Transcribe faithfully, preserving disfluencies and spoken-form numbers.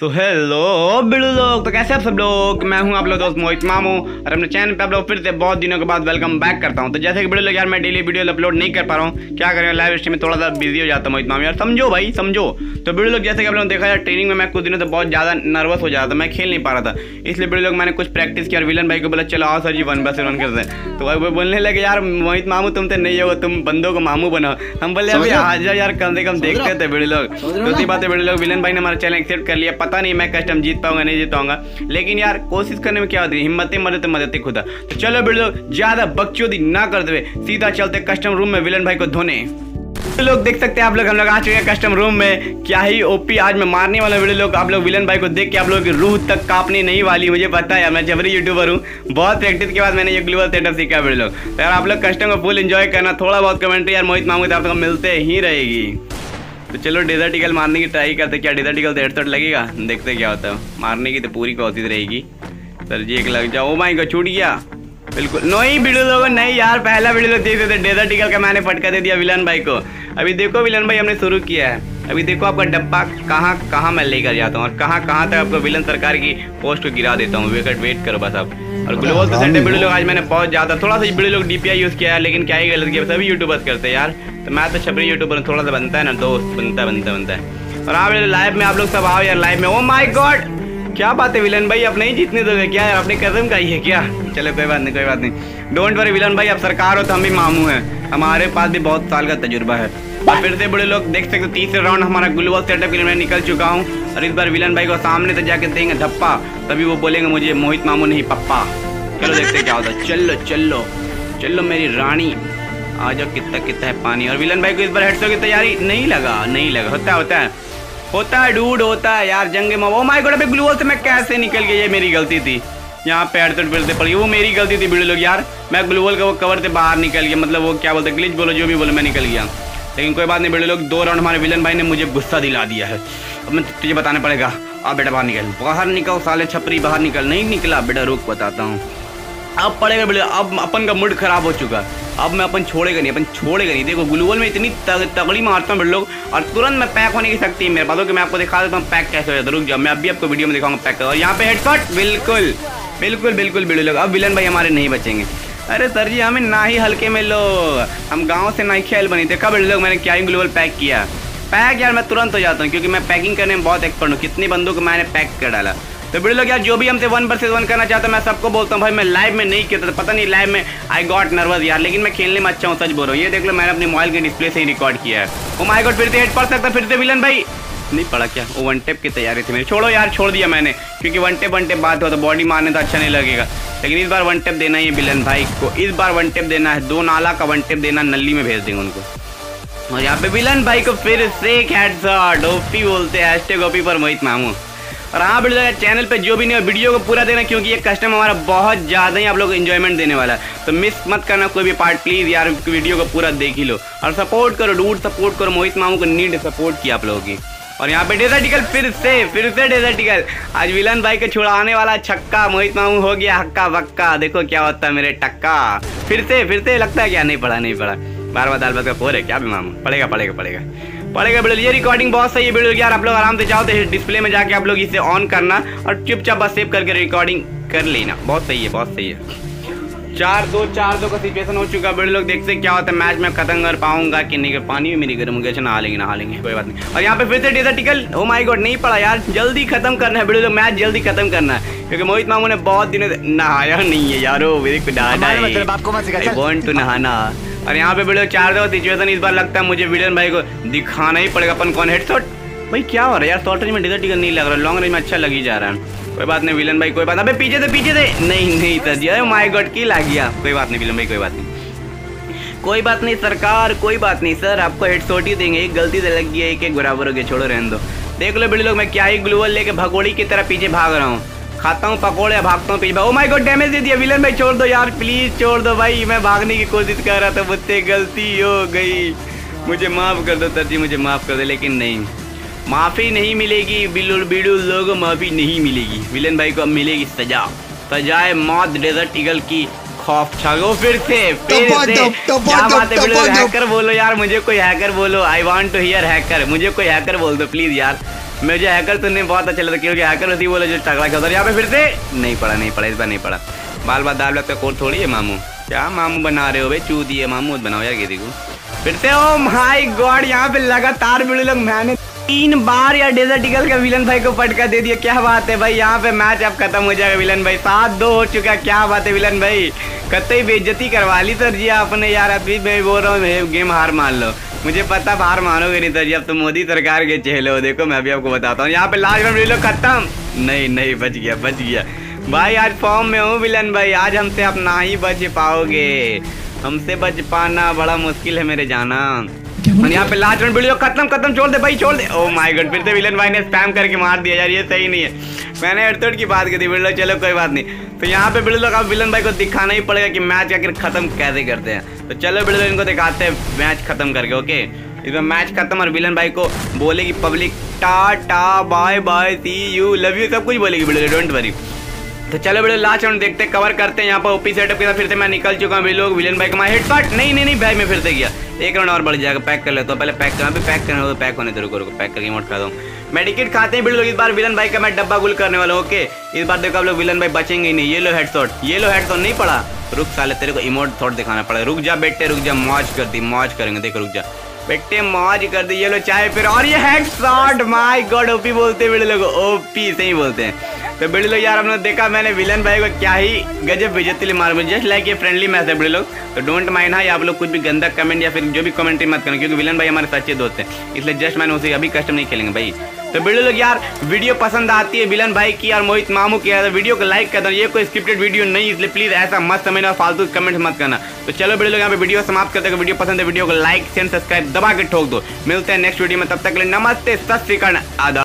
तो हेलो बिल्डू लोग, तो कैसे आप सब लोग। मैं हूं आप लोग दोस्त मोहित मामू और अपने चैनल पे आप लोग फिर से बहुत दिनों के बाद वेलकम बैक करता हूं। तो जैसे कि बिल्डू लोग यार मैं डेली वीडियो अपलोड नहीं कर पा रहा हूं, क्या करें लाइव स्ट्रीम में थोड़ा सा बिजी हो जाता हूं मोहित मामू यार, समझो भाई समझो। तो बिल्डू लोग जैसे कि आप लोगों ने देखा यार ट्रेनिंग में मैं कुछ दिनों से बहुत ज़्यादा नर्वस हो जाता था, मैं खेल नहीं पा रहा था, इसलिए बिल्डू लोग मैंने कुछ प्रैक्टिस किया और विलन भाई को बोला चलो आओ सर जी वन बस रन करते हैं। तो वो बोलने लगे यार मोहित मामू तुमसे नहीं होगा, तुम बंदों को मामू बनाओ। हम बोले अभी आ जाओ यार कम से कम देखते थे बिल्डू लोग। दूसरी बात है बिल्डू लोग विलन भाई ने हमारा चैनल एक्सेप्ट कर लिया, पता नहीं मैं कस्टम जीत पाऊंगा नहीं जीत पाऊंगा, लेकिन यार कोशिश करने में क्या होती है, हिम्मतें मदद मदद खुदा। तो चलो बिल्डू ज्यादा बकचोदी ना करते हुए सीधा चलते कस्टम रूम में विलन भाई को धोने। लोग देख सकते हैं आप लोग हम लोग आ चुके हैं कस्टम रूम में, क्या ही ओपी आज मैं मारने वाला वीडियो लोग। आप लोग विलन भाई को देख के आप लोगों की रूह तक कांपने नहीं वाली, मुझे पता है मैं जबरी यूट्यूबर हूँ, बहुत प्रैक्टिस के बाद मैंने ये ग्लोबल सेटअप सीखा वीडियो लोग। तो यार आप लोग कस्टम को फुल एंजॉय करना, थोड़ा बहुत कमेंट्री यार मोहित मामू आपको मिलते ही रहेगी। तो चलो डेजर्ट ईगल मारने की ट्राई करते, क्या डेजर्ट ईगल डेढ़ सौ लगेगा, देखते क्या होता है, मारने की तो पूरी कोशिश रहेगी। सर जी एक लग जाओ, ओ माय गॉड छूट गया बिल्कुल। नहीं वीडियो लोगों नहीं यार, पहला वीडियो लोग देख देते डेजर्ट ईगल का मैंने फटका दे दिया विलन भाई को। अभी देखो विलन भाई हमने शुरू किया है, अभी देखो आपका डब्बा कहाँ कहाँ मैं लेकर जाता हूँ और कहाँ कहाँ तक आपको विलन सरकार की पोस्ट को गिरा देता हूँ। वेट वेट करो बस आप। और ग्लोबल तो सेटअप वीडियो लोग आज मैंने बहुत ज़्यादा थोड़ा सा वीडियो लोग डीपीआई यूज़ किया है, लेकिन क्या ही गलत किया, सभी यूट्यूबर्स करते हैं यार। तो मैं तो छपरी यूट्यूबर थोड़ा सा बनता है ना दोस्त, बनता बनता बनता है। और आप लाइव में आप लोग सब आओ यार लाइव में। ओ माय गॉड क्या बात है विलन भाई आप नहीं जीतने दोगे क्या यार, आपने कसम खाई है क्या। चलो कोई बात नहीं कोई बात नहीं, डोंट वरी विलन भाई आप सरकार हो तो हम भी मामू हैं, हमारे पास भी बहुत साल का तजुर्बा है। और फिर से बड़े लोग देख सकते हो तीसरे राउंड हमारा ग्लोबल सेटअप के लिए मैं निकल चुका हूँ, और इस बार विलन भाई को सामने तो जाके देंगे धप्पा, तभी वो बोलेंगे मुझे मोहित मामू नहीं पप्पा। चलो देखते क्या होता है, चलो चलो चलो मेरी रानी आ जाओ, कितना कितना है पानी। और विलन भाई को इस बार हेडशॉट की तैयारी नहीं लगा, नहीं लगा, होता होता है होता है डूड होता है यार जंगे में। ओ माय गॉड अबे ग्लू वॉल से मैं कैसे निकल गया, ये मेरी गलती थी, यहाँ पे हेडशॉट फिरते पड़ गई, वो मेरी गलती थी वीडियो लोग यार। मैं ग्लू वॉल का वो कवर से बाहर निकल गया, मतलब वो क्या बोलते ग्लिच बोलो जो भी बोलो मैं निकल गया, लेकिन कोई बात नहीं वीडियो लोग। दो राउंड हमारे विलन भाई ने मुझे गुस्सा दिला दिया है, अब मैं तुझे बताना पड़ेगा, आप बेटा बाहर निकल बाहर निकल साले छपरी बाहर निकल, नहीं निकला बेटा रुक बताता हूँ, अब पड़ेगा वीडियो। अब अपन का मूड खराब हो चुका है, अब मैं अपन छोड़ेगा नहीं अपन छोड़ेगा नहीं। देखो ग्लूबल में इतनी तग, तगड़ी मारता हूँ बिल्डू लोग, और तुरंत मैं पैक होने की शक्ति है मेरे पास, कि मैं आपको दिखा देता हूँ पैक कैसे हो जाता है। रुक जाओ मैं अभी आपको वीडियो में दिखाऊंगा पैक। और यहाँ पे हेडशॉट बिल्कुल बिल्कुल बिल्कुल बिल्डू लोग। अब विलन भाई हमारे नहीं बचेंगे, अरे सर जी हमें ना ही हल्के में लो, हम गाँव से ना ही खेल बने थे। कब बिल्डू लोग मैंने क्या ही ग्लूबल पैक किया, पैक यार मैं तुरंत हो जाता हूँ क्योंकि मैं पैकिंग करने में बहुत एक्सपर्ट हूँ, कितने बंदों को मैंने पैक कर डाला। तो बिल्डू लोग यार जो भी हमसे वन वर्सेस वन करना चाहता है मैं सबको बोलता हूँ भाई, मैं लाइव में नहीं कहता था, पता नहीं लाइव में आई गॉट नर्वस यार, लेकिन मैं खेलने में अच्छा हूँ सच बोल रहा हूँ। ये देख लो मैंने अपने मोबाइल के डिस्प्ले से ही रिकॉर्ड किया है। ओ माय गॉड फिर से हेड पड़ सकता, फिर से विलन भाई नहीं पड़ा क्या, वो वन टेप की तैयारी थी मेरी, छोड़ो यार छोड़ दिया मैंने, क्योंकि वन टेप वन टेप बात हो तो बॉडी मारने तो अच्छा नहीं लगेगा, लेकिन इस बार वन टेप देना ही है विलन भाई को, इस बार वन टेप देना है, दो नाला का वन टेप देना, नली में भेज देंगे उनको। और यहाँ पे विलन भाई को फिर से एक हेडशॉट, ओपी बोलते हैं हैशटैग ओपी पर मोहित मामू। और हाँ बिल्डू लोग चैनल पे जो भी नहीं हो वीडियो को पूरा देना, क्योंकि ये कस्टम हमारा बहुत ज़्यादा ही आप लोग एंजॉयमेंट देने वाला है, तो मिस मत करना कोई भी पार्ट प्लीज़ यार, वीडियो को पूरा देख ही लो और सपोर्ट करो डूड, सपोर्ट करो मोहित मामू को, नीड सपोर्ट किया आप लोगों की। और यहाँ पे डेजर्ट ईगल फिर से फिर से डेजर्ट ईगल, आज विलन भाई को छुड़ाने वाला छक्का, मोहित मामू हो गया हक्का बक्का, देखो क्या होता है मेरे टक्का। फिर से फिर से लगता है क्या नहीं पड़ा नहीं पड़ा, बार बार दाल बात का फोर है क्या भी मामू, पड़ेगा पड़ेगा पड़ेगा पड़ेगा बिल्डू। ये रिकॉर्डिंग बहुत सही है बिल्डू यार, आप लोग आराम से जाओ तो डिस्प्ले में जाके आप लोग इसे ऑन करना और चुपचाप बस सेव करके रिकॉर्डिंग कर लेना, बहुत सही है बहुत सही है। चार दो चार दो का सिचुएशन हो चुका है बिल्डू लोग, देखते क्या होता है मैच में खत्म कर पाऊंगा कि नहीं कर, पानी भी मेरी गर्म गए ना, हालेंगे ना हालेंगे कोई बात नहीं। और यहाँ पे फिर से desert eagle, oh my god नहीं पड़ा यार, जल्दी खत्म करना है बिल्डू लोग मैच, जल्दी खत्म करना है क्योंकि मोहित मामू ने बहुत दिनों से नहाया नहीं है यारो, मेरे को डांटा है वांट टू नहाना। और यहाँ पे बिल्डू चार दो सिचुएशन, इस बार लगता है मुझे विलन भाई को दिखाना ही पड़ेगा अपन कौन। हेडशॉट भाई क्या हो रहा है यार, शॉर्ट रेंज में डेजर्ट ईगल नहीं लग रहा, लॉन्ग रेंज में अच्छा लगी जा रहा है, कोई बात नहीं विलन भाई कोई बात। अबे पीछे से पीछे से नहीं नहीं सर जी, अरे माय गॉड की लग गया, कोई बात नहीं विलन भाई कोई बात नहीं कोई बात नहीं सरकार कोई बात नहीं सर, आपको हेडशॉट ही देंगे, एक गलती से लग गई एक एक बराबर हो गया, छोड़ो रहने दो। देख लो बिल्डू लोग मैं क्या ही ग्लूबल लेके भगोड़ी की तरह पीछे भाग रहा हूँ, खाता हूँ पकोड़े भागता हूँ पीछे। ओ माय गॉड डैमेज दे दिया विलन भाई, छोड़ दो यार प्लीज छोड़ दो भाई, मैं भागने की कोशिश कर रहा था मुझसे गलती हो गई, मुझे माफ़ कर दो सर जी मुझे माफ़ कर दो। लेकिन नहीं माफ़ी नहीं मिलेगी बिल्डू बिल्डू लोगों, माफ़ी नहीं मिलेगी, विलन भाई को अब मिलेगी सजा, सजाए मौत डेजर्ट ईगल की खौफ छागो। फिर से फिर से क्या बात है बिल्डू, हैकर बोलो यार मुझे कोई हैकर बोलो, I want to hear hacker, मुझे कोई हैकर बोल दो प्लीज़ यार, मुझे हैकर तुमने बहुत अच्छा लगा क्योंकि हैकर होती बोले जो टकरा के उधर यहाँ पे फिर से नहीं पड़ा नहीं पड़ा इस बार नहीं पड़ा। बाल बाल दाल का कोर्स थोड़ी है मामू, क्या मामू बना रहे हो भाई, चू दिए मामू बनाओ यार किसी को फिर से। ओ माय गॉड यहाँ पे लगातार मिले लोग, मैंने तीन बार या डेजर्ट ईगल का विलन भाई को पटका दे दिया, क्या बात है भाई। यहाँ पे मैच अब खत्म हो जाएगा विलन भाई, सात दो हो चुका, क्या बात है विलन भाई, कतई बेइज्जती करवा ली सर जी आपने यार। अभी मैं बोल रहा हूँ गेम हार मान लो, मुझे पता बाहर मानोगे नहीं सर जी, अब तो मोदी सरकार के चेहरे हो। देखो मैं अभी आपको बताता हूँ, यहाँ पे लास्ट में लो खत्म, नहीं नहीं बच गया बच गया भाई, आज फॉर्म में हूँ विलन भाई, आज हमसे आप ना ही बच पाओगे, हमसे बच पाना बड़ा मुश्किल है मेरे जाना। यहाँ पे लास्ट में वीडियो खत्म खत्म, छोड़ दे भाई छोड़ दे। ओ माय गॉड फिर से विलन भाई ने स्पैम करके मार दिया यार, ये सही नहीं है, मैंने अड़तोड़ की बात की थी बिल्डो, चलो कोई बात नहीं। तो यहाँ पे बिल्डो आप विलन भाई को दिखाना ही पड़ेगा कि मैच आखिर खत्म कैसे करते हैं, तो चलो बिल्डो इनको दिखाते हैं मैच खत्म करके। ओके इसमें मैच खत्म और विलन भाई को बोलेगी public Tata bye bye see you love you सब कुछ बोलेगी बिल्डो, डोंट वरी। तो चलो बिल्डो लास्ट राउंड देखते हैं, कवर करते हैं। यहाँ पर ओपी सेटअप के साथ फिर से मैं निकल चुका हूँ बिल्डो, विलन भाई को मैं हेडशॉट, नहीं नहीं नहीं भाई मैं फिर से गया, एक राउंड और बढ़ जाएगा, पैक कर लेता हूँ पहले, पैक करना भी पैक करना होगा, पैक होने तो रुको रुको पैक करके मोट खा दूँ। मेडिकेट खाते हैं बिल्डो, इस बार विलन भाई का मैं डब्बा गुल करने वाला हूँ। ओके इस बार देखो आप लोग विलन भाई बचेंगे ही नहीं, ये लो हेडशॉट, ये लो हेडशॉट, नहीं पड़ा, रुक साले तेरे को इमोट थॉट दिखाना पड़ेगा, रुक जा बेटे रुक जा, मौज कर दी मौज करेंगे, देखो रुक जा बेटे मौज कर दी, ये लो चाहे फिर, और ये हेडशॉट। माय गॉड ओपी बोलते हैं बिल्डो लोग, ओपी से ही बोलते हैं। तो बिल्डो यार हमने देखा मैंने विलन भाई को क्या ही गजब बेइज्जती मार, जस्ट लाइक ये फ्रेंडली मैच है बिल्डो लोग, तो डोंट माइंड है आप लोग कुछ भी गंदा कमेंट या फिर जो भी कमेंट्री मत करना, क्योंकि विलन भाई हमारे सच्चे दोस्त हैं, इसलिए जस्ट मैंने उसे अभी कस्टम नहीं खेलेंगे भाई। तो बिल्डो लोग यार वीडियो पसंद आती है विलन भाई की और मोहित मामू की तो वीडियो को लाइक कर दो, ये कोई स्क्रिप्टेड वीडियो नहीं, इसलिए प्लीज ऐसा मत समझना, फालतू कमेंट मत करना। तो चलो बिल्डो लोग यहाँ पे वीडियो समाप्त करते हैं, वीडियो पसंद है वीडियो को लाइक शेयर सब्सक्राइब दबा के ठोक दो, मिलते हैं नेक्स्ट वीडियो में, तब तक के लिए नमस्ते सत श्री अकाल आदाब।